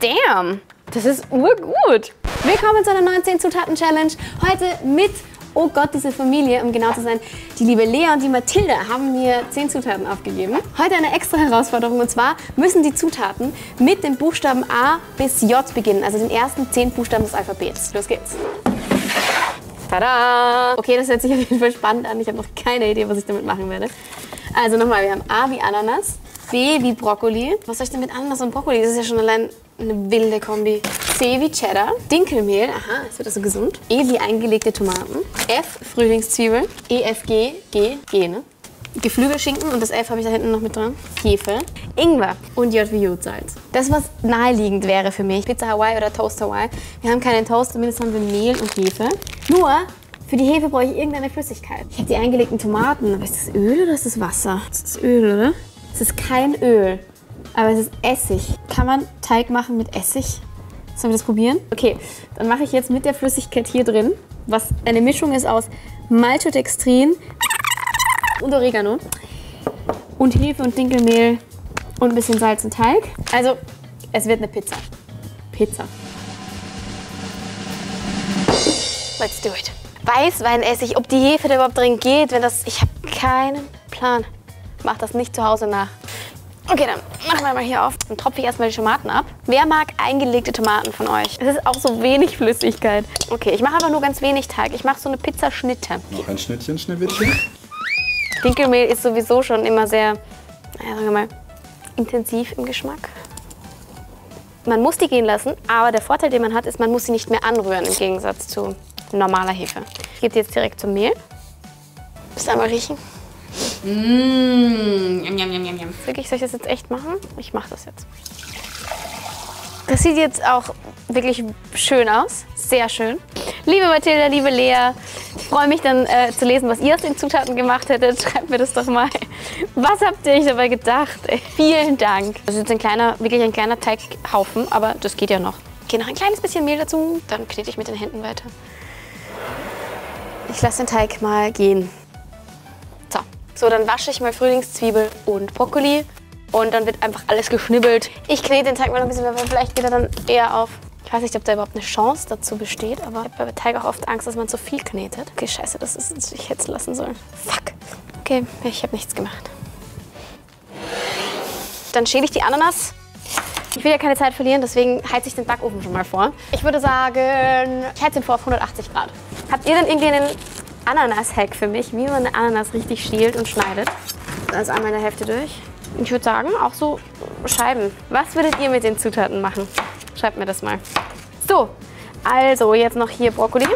Damn, das ist urgut. Willkommen zu einer 19-Zutaten-Challenge. Heute mit Oh Gott, diese Familie, um genau zu sein. Die liebe Lea und die Mathilda haben mir 10 Zutaten aufgegeben. Heute eine extra Herausforderung, und zwar müssen die Zutaten mit den Buchstaben A bis J beginnen, also den ersten 10 Buchstaben des Alphabets. Los geht's. Tada! Okay, das hört sich auf jeden Fall spannend an. Ich habe noch keine Idee, was ich damit machen werde. Also nochmal, wir haben A wie Ananas, B wie Brokkoli. Was soll ich denn mit Ananas und Brokkoli? Das ist ja schon allein eine wilde Kombi. C wie Cheddar, Dinkelmehl, aha, jetzt wird das so gesund. E wie eingelegte Tomaten, F Frühlingszwiebeln, E, F, G, G, G, ne? Geflügelschinken, und das F habe ich da hinten noch mit dran. Hefe, Ingwer und J wie Jodsalz. Das, was naheliegend wäre für mich, Pizza Hawaii oder Toast Hawaii. Wir haben keinen Toast, zumindest haben wir Mehl und Hefe. Nur für die Hefe brauche ich irgendeine Flüssigkeit. Ich habe die eingelegten Tomaten, aber ist das Öl oder ist das Wasser? Das ist Öl, oder? Es ist kein Öl, aber es ist Essig. Kann man Teig machen mit Essig? Sollen wir das probieren? Okay, dann mache ich jetzt mit der Flüssigkeit hier drin, was eine Mischung ist aus Maltodextrin und Oregano und Hefe und Dinkelmehl und ein bisschen Salz und Teig. Also, es wird eine Pizza. Pizza. Let's do it. Weißweinessig, ob die Hefe da überhaupt drin geht, wenn das... Ich habe keinen Plan. Mach das nicht zu Hause nach. Okay, dann machen wir mal hier auf und tropfe ich erstmal die Tomaten ab. Wer mag eingelegte Tomaten von euch? Es ist auch so wenig Flüssigkeit. Okay, ich mache einfach nur ganz wenig Teig. Ich mache so eine Pizzaschnitte. Noch ein Schnittchen, Schneewittchen. Dinkelmehl ist sowieso schon immer sehr, naja, sagen wir mal, intensiv im Geschmack. Man muss die gehen lassen, aber der Vorteil, den man hat, ist, man muss sie nicht mehr anrühren, im Gegensatz zu normaler Hefe. Ich gebe die jetzt direkt zum Mehl. Willst du einmal riechen? Mmh, yum, yum, yum, yum, yum. Wirklich, soll ich das jetzt echt machen? Ich mache das jetzt. Das sieht jetzt auch wirklich schön aus. Sehr schön. Liebe Mathilda, liebe Lea, ich freue mich dann zu lesen, was ihr aus den Zutaten gemacht hättet. Schreibt mir das doch mal. Was habt ihr euch dabei gedacht? Ey, vielen Dank. Das ist jetzt ein kleiner, wirklich ein kleiner Teighaufen, aber das geht ja noch. Ich gehe noch ein kleines bisschen Mehl dazu, dann knete ich mit den Händen weiter. Ich lasse den Teig mal gehen. So, dann wasche ich mal Frühlingszwiebel und Brokkoli und dann wird einfach alles geschnibbelt. Ich knete den Teig mal noch ein bisschen, weil vielleicht geht er dann eher auf. Ich weiß nicht, ob da überhaupt eine Chance dazu besteht, aber ich habe bei Teig auch oft Angst, dass man zu viel knetet. Okay, scheiße, das ist, ich hätte es lassen sollen. Fuck. Okay, ich habe nichts gemacht. Dann schäle ich die Ananas. Ich will ja keine Zeit verlieren, deswegen heize ich den Backofen schon mal vor. Ich würde sagen, ich heize ihn vor auf 180 Grad. Habt ihr denn irgendwie einen Ananas-Hack für mich, wie man eine Ananas richtig schält und schneidet? Also einmal in der Hälfte durch. Ich würde sagen, auch so Scheiben. Was würdet ihr mit den Zutaten machen? Schreibt mir das mal. So, also jetzt noch hier Brokkoli.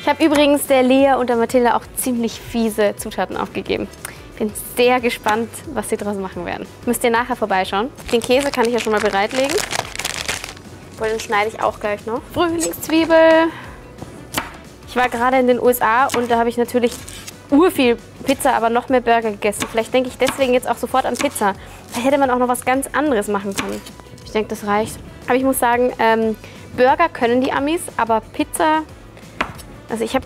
Ich habe übrigens der Lea und der Mathilda auch ziemlich fiese Zutaten aufgegeben. Bin sehr gespannt, was sie daraus machen werden. Müsst ihr nachher vorbeischauen. Den Käse kann ich ja schon mal bereitlegen. Und den schneide ich auch gleich noch. Frühlingszwiebel. Ich war gerade in den USA und da habe ich natürlich urviel Pizza, aber noch mehr Burger gegessen. Vielleicht denke ich deswegen jetzt auch sofort an Pizza. Da hätte man auch noch was ganz anderes machen können. Ich denke, das reicht. Aber ich muss sagen, Burger können die Amis, aber Pizza... Also ich habe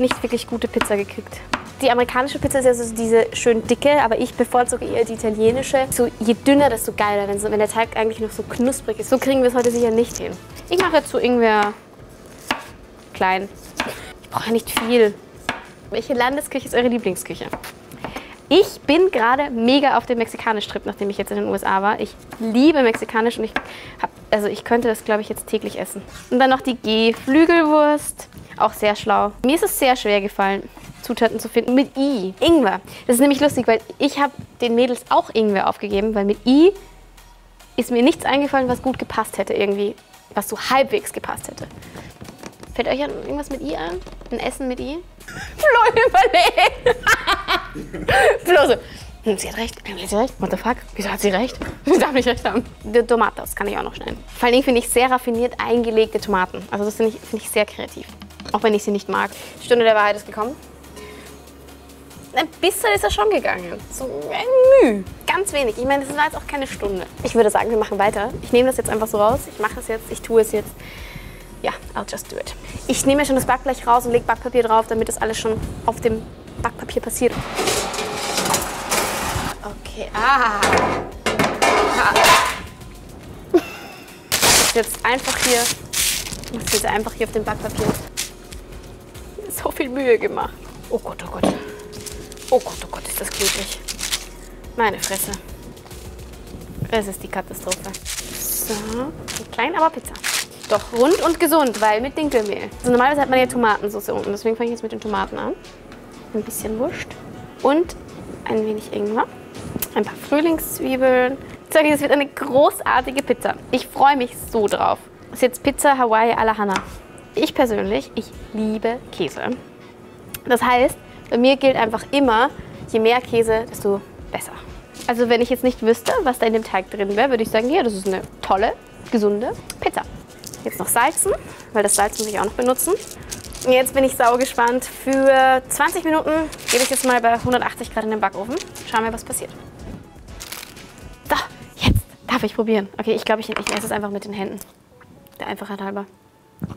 nicht wirklich gute Pizza gekriegt. Die amerikanische Pizza ist ja so diese schön dicke, aber ich bevorzuge eher die italienische. So, je dünner, desto geiler, wenn der Teig eigentlich noch so knusprig ist. So kriegen wir es heute sicher nicht hin. Ich mache jetzt so Ingwer klein. Ich brauche nicht viel. Welche Landesküche ist eure Lieblingsküche? Ich bin gerade mega auf dem Mexikanisch-Trip, nachdem ich jetzt in den USA war. Ich liebe Mexikanisch und ich könnte das, glaube ich, jetzt täglich essen. Und dann noch die Geflügelwurst. Auch sehr schlau. Mir ist es sehr schwer gefallen, Zutaten zu finden mit I. Ingwer. Das ist nämlich lustig, weil ich habe den Mädels auch Ingwer aufgegeben, weil mit I ist mir nichts eingefallen, was gut gepasst hätte irgendwie. Was so halbwegs gepasst hätte. Fällt euch irgendwas mit I an? Ein Essen mit I? Flo überlegt! Flo so, sie hat recht, sie hat recht, what the fuck? Wieso hat sie recht? Sie darf nicht recht haben. Die Tomatos kann ich auch noch schneiden. Vor allen Dingen finde ich sehr raffiniert eingelegte Tomaten. Also das finde ich sehr kreativ. Auch wenn ich sie nicht mag. Die Stunde der Wahrheit ist gekommen. Ein bisschen ist er schon gegangen. So ein Müh. Ganz wenig. Ich meine, das war jetzt auch keine Stunde. Ich würde sagen, wir machen weiter. Ich nehme das jetzt einfach so raus. Ich mache es jetzt, ich tue es jetzt. Ja, I'll just do it. Ich nehme ja schon das Backblech raus und lege Backpapier drauf, damit das alles schon auf dem Backpapier passiert. Okay, ah. Ich mach's jetzt einfach hier auf dem Backpapier. So viel Mühe gemacht. Oh Gott, oh Gott. Oh Gott, oh Gott, ist das glücklich. Meine Fresse. Es ist die Katastrophe. So, klein, aber Pizza. Doch rund und gesund, weil mit Dinkelmehl. Also normalerweise hat man ja Tomatensauce unten, deswegen fange ich jetzt mit den Tomaten an. Ein bisschen Wurst und ein wenig Ingwer. Ein paar Frühlingszwiebeln. Ich sage, das wird eine großartige Pizza. Ich freue mich so drauf. Das ist jetzt Pizza Hawaii à la Hannah. Ich persönlich, ich liebe Käse. Das heißt, bei mir gilt einfach immer, je mehr Käse, desto besser. Also wenn ich jetzt nicht wüsste, was da in dem Teig drin wäre, würde ich sagen, ja, das ist eine tolle, gesunde Pizza. Jetzt noch salzen, weil das Salz muss ich auch noch benutzen. Und jetzt bin ich saugespannt. Für 20 Minuten gebe ich jetzt mal bei 180 Grad in den Backofen. Schauen wir, was passiert. So, jetzt darf ich probieren. Okay, ich glaube, ich esse es einfach mit den Händen. Der Einfachheit halber.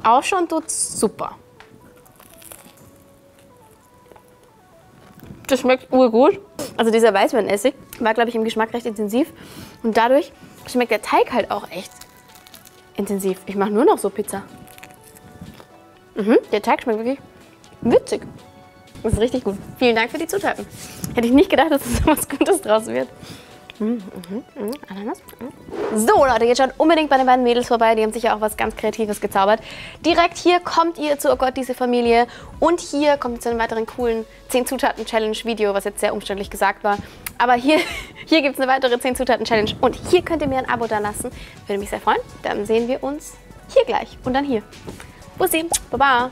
Auch schon tut's super. Das schmeckt urgut. Also dieser Weißweinessig war, glaube ich, im Geschmack recht intensiv. Und dadurch schmeckt der Teig halt auch echt intensiv. Ich mache nur noch so Pizza. Mhm, der Teig schmeckt wirklich witzig. Das ist richtig gut. Vielen Dank für die Zutaten. Hätte ich nicht gedacht, dass da was Gutes draus wird. Ananas. So Leute, jetzt schaut unbedingt bei den beiden Mädels vorbei, die haben sicher auch was ganz Kreatives gezaubert. Direkt hier kommt ihr zu Oh Gott, diese Familie und hier kommt ihr zu einem weiteren coolen 10-Zutaten-Challenge-Video, was jetzt sehr umständlich gesagt war. Aber hier gibt es eine weitere 10-Zutaten-Challenge und hier könnt ihr mir ein Abo da lassen. Würde mich sehr freuen. Dann sehen wir uns hier gleich und dann hier. Bussi, baba.